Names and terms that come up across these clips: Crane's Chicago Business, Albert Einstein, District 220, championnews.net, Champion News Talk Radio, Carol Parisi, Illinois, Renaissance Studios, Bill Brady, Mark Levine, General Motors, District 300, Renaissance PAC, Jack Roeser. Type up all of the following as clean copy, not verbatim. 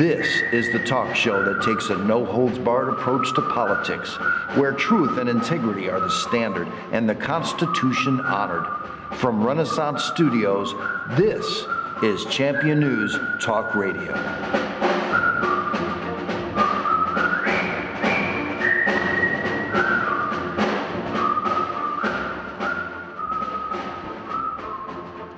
This is the talk show that takes a no-holds-barred approach to politics, where truth and integrity are the standard and the Constitution honored. From Renaissance Studios, this is Champion News Talk Radio.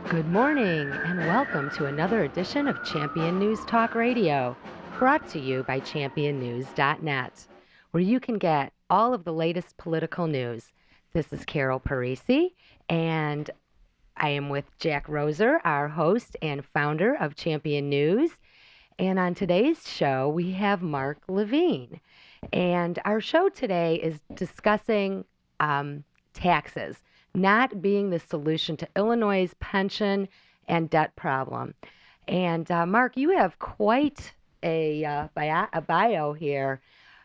Good morning and welcome to another edition of Champion News Talk Radio, brought to you by championnews.net, where you can get all of the latest political news. This is Carol Parisi, and I am with Jack Roeser, our host and founder of Champion News. And on today's show, we have Mark Levine. And our show today is discussing taxes not being the solution to Illinois' pension and debt problem. And Mark, you have quite a bio here.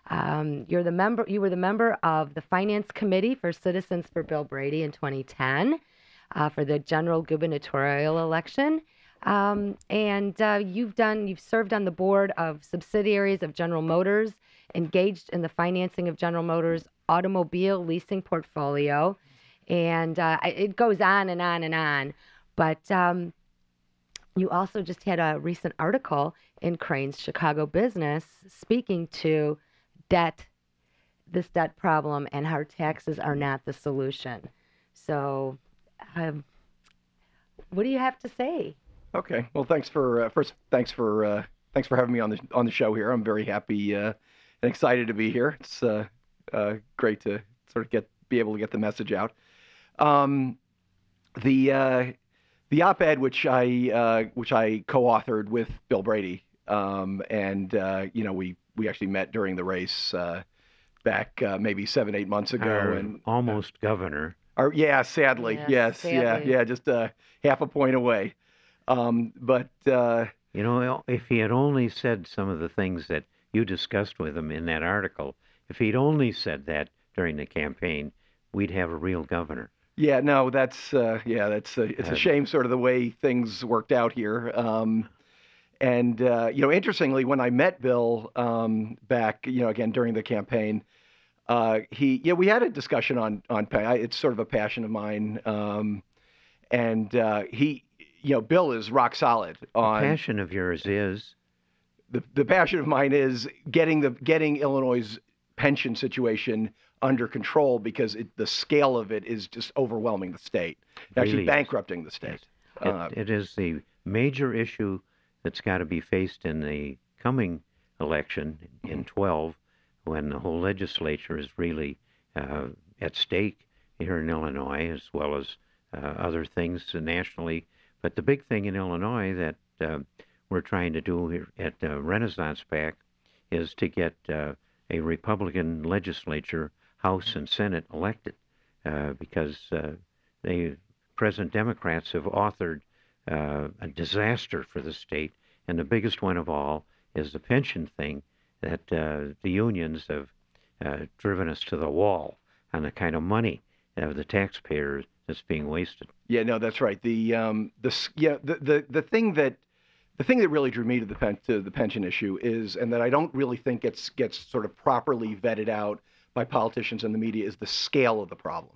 You were the member of the Finance Committee for Citizens for Bill Brady in 2010. For the general gubernatorial election. You've served on the board of subsidiaries of General Motors, engaged in the financing of General Motors' automobile leasing portfolio. And it goes on and on and on. But you also just had a recent article in Crane's Chicago Business speaking to this debt problem and how taxes are not the solution. So what do you have to say? Okay. Well, thanks for having me on the show here. I'm very happy and excited to be here. It's great to sort of be able to get the message out. The op-ed which I co-authored with Bill Brady, we actually met during the race back maybe 7-8 months ago, and almost governor. Yeah, sadly, yes, sadly. Yeah, just half a point away. If he had only said some of the things that you discussed with him in that article, if he'd only said that during the campaign, we'd have a real governor. Yeah, no, it's a shame, sort of the way things worked out here. Interestingly, when I met Bill back, again during the campaign. We had a discussion on pay. It's sort of a passion of mine, Bill is rock solid on. The passion of yours is. The passion of mine is getting Illinois' pension situation under control, because the scale of it is just overwhelming the state, actually bankrupting the state. Yes. It is the major issue that's got to be faced in the coming election in 2012. When the whole legislature is really at stake here in Illinois, as well as other things nationally. But the big thing in Illinois that we're trying to do here at the Renaissance PAC is to get a Republican legislature, House and Senate, elected, because the present Democrats have authored a disaster for the state, and the biggest one of all is the pension thing, that the unions have driven us to the wall on the kind of money of the taxpayers that's being wasted. Yeah, no, that's right. The thing that really drew me to the pension issue is, and that I don't really think gets sort of properly vetted out by politicians and the media, is the scale of the problem.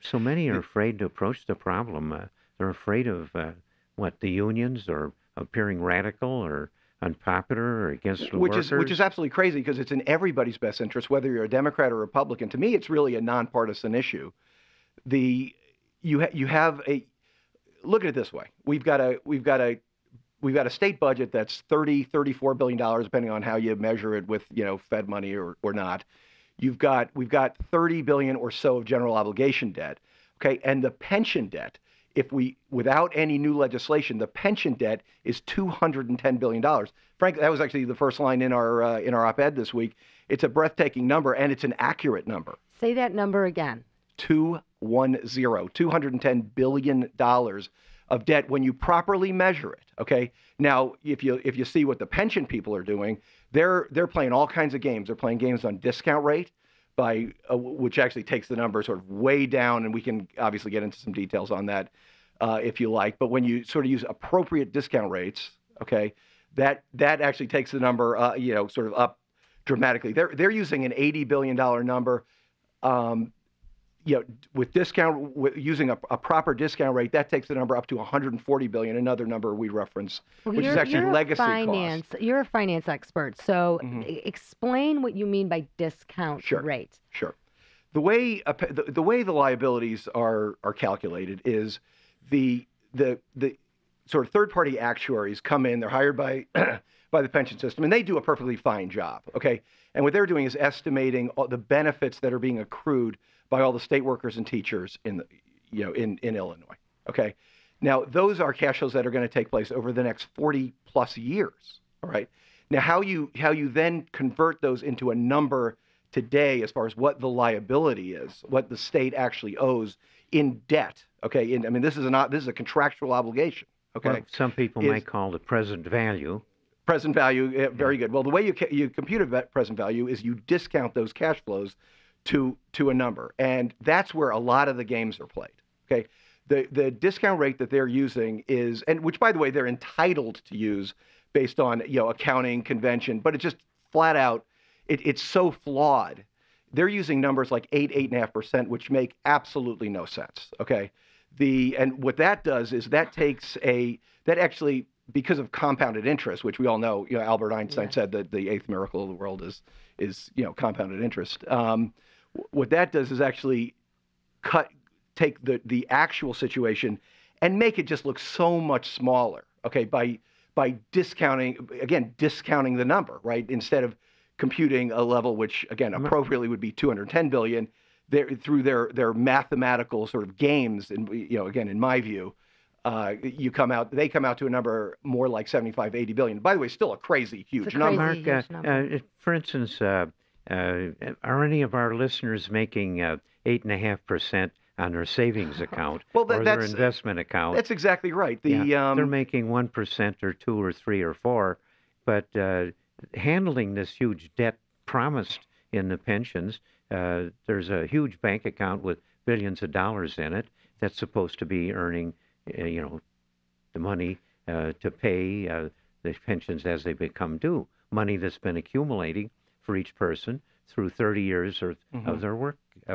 So many are afraid to approach the problem. They're afraid of the unions are appearing radical or unpopular or against the workers. Which is absolutely crazy, because it's in everybody's best interest, whether you're a Democrat or Republican. To me, it's really a nonpartisan issue. Look at it this way: we've got a state budget that's $34 billion, depending on how you measure it, with Fed money or not. We've got $30 billion or so of general obligation debt. Okay, and the pension debt. Without any new legislation, the pension debt is $210 billion. Frankly, that was actually the first line in our op-ed this week. It's a breathtaking number, and it's an accurate number. Say that number again. $210 billion of debt when you properly measure it. Okay. Now, if you see what the pension people are doing, they're playing all kinds of games. They're playing games on discount rate, which actually takes the number sort of way down, and we can obviously get into some details on that if you like. But when you sort of use appropriate discount rates, okay, that actually takes the number, sort of up dramatically. They're using an $80 billion number, using a proper discount rate, that takes the number up to $140 billion, another number we reference, which is actually legacy cost. You're a finance expert, so explain what you mean by discount rate. Sure. The way the liabilities are calculated is the sort of third-party actuaries come in. They're hired by by the pension system, and they do a perfectly fine job, okay? And what they're doing is estimating all the benefits that are being accrued by all the state workers and teachers in Illinois, okay? Now, those are cash flows that are going to take place over the next 40-plus years, all right? Now, how you then convert those into a number today as far as what the liability is, what the state actually owes in debt, okay? And, I mean, this is a contractual obligation. Okay. Well, some people might call the present value. Present value, very good. Well, the way you compute that present value is you discount those cash flows to a number, and that's where a lot of the games are played. Okay, the discount rate that they're using is, and which by the way they're entitled to use based on accounting convention, but it's just flat out, it's so flawed. They're using numbers like 8.5%, which make absolutely no sense. Okay. And what that does is that takes actually, because of compounded interest, which we all know, Albert Einstein said that the eighth miracle of the world is compounded interest. What that does is actually take the actual situation and make it just look so much smaller. Okay, by discounting the number, right? Instead of computing a level which again appropriately would be $210 billion. Through their mathematical sort of games, and again, in my view, they come out to a number more like 75, 80 billion. By the way, still a crazy huge number. Mark, for instance, are any of our listeners making 8.5% on their savings account or their investment account? That's exactly right. They're making 1% or 2 or 3 or 4, but handling this huge debt promised in the pensions. There's a huge bank account with billions of dollars in it that's supposed to be earning, the money to pay the pensions as they become due. Money that's been accumulating for each person through 30 years of their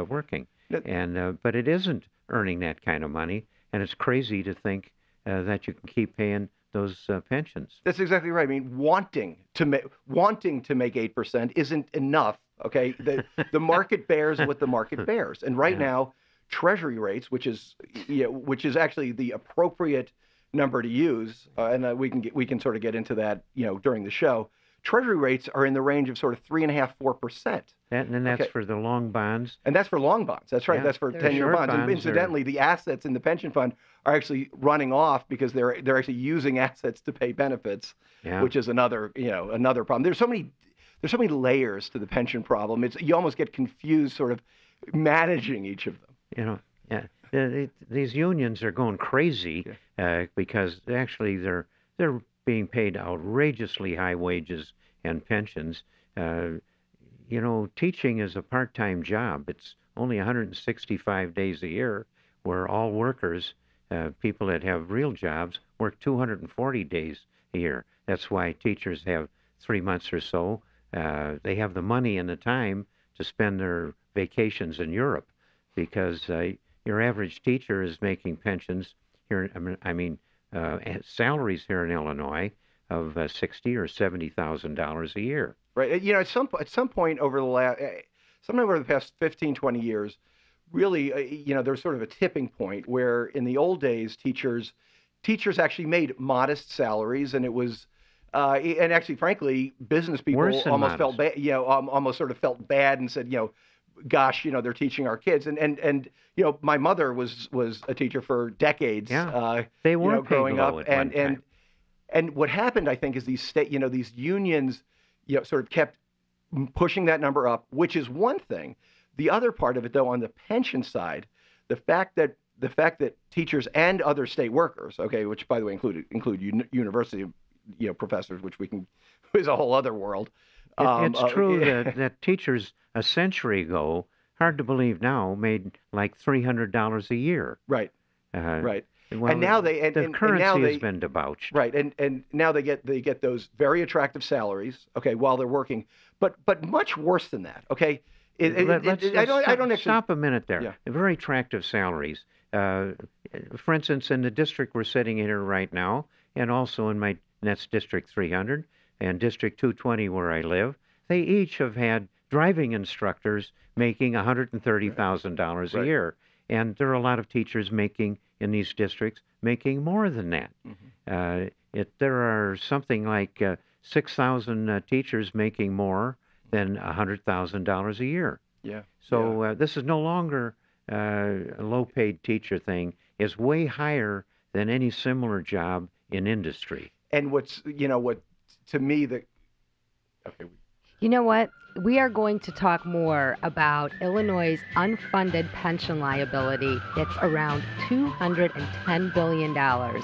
working. But it isn't earning that kind of money, and it's crazy to think that you can keep paying those pensions. That's exactly right. I mean, wanting to make 8% isn't enough. Okay, the market bears what the market bears, and now, Treasury rates, which is actually the appropriate number to use, and we can sort of get into that, during the show. Treasury rates are in the range of sort of 3.5-4%. And that's for the long bonds. And that's for long bonds. That's right. Yeah, that's for 10-year bonds. And incidentally, the assets in the pension fund are actually running off because they're actually using assets to pay benefits, which is another problem. There's so many layers to the pension problem. You almost get confused sort of managing each of them. These unions are going crazy because actually they're being paid outrageously high wages and pensions. Teaching is a part-time job. It's only 165 days a year, where all workers, people that have real jobs, work 240 days a year. That's why teachers have 3 months or so. They have the money and the time to spend their vacations in Europe, because your average teacher is making pensions here. Salaries here in Illinois of $60,000 or $70,000 a year. Right. At some point over the last, sometime over the past 15, 20 years, really, there's sort of a tipping point where in the old days, teachers actually made modest salaries, and it was. And actually, frankly, business people almost felt bad, almost sort of felt bad and said, gosh, they're teaching our kids. And my mother was a teacher for decades. Yeah. They were growing up. And what happened, I think, is these unions, sort of kept pushing that number up, which is one thing. The other part of it, though, on the pension side, the fact that teachers and other state workers, okay, which by the way include university professors, which is a whole other world. It's true that teachers a century ago, hard to believe now, made like $300 a year. Right. Well, and now they and currency and now has been debauched. Right, and now they get those very attractive salaries. Okay, while they're working, but much worse than that. Okay, let's stop a minute there. Yeah. Very attractive salaries. For instance, in the district we're sitting here right now, and also in that's District 300 and District 220 where I live, they each have had driving instructors making $130,000 a year, and there are a lot of teachers in these districts making more than that. Mm-hmm. There are something like 6,000 teachers making more than $100,000 a year. Yeah. So this is no longer a low-paid teacher thing. It's way higher than any similar job in industry. And you know what? We are going to talk more about Illinois' unfunded pension liability. It's around $210 billion.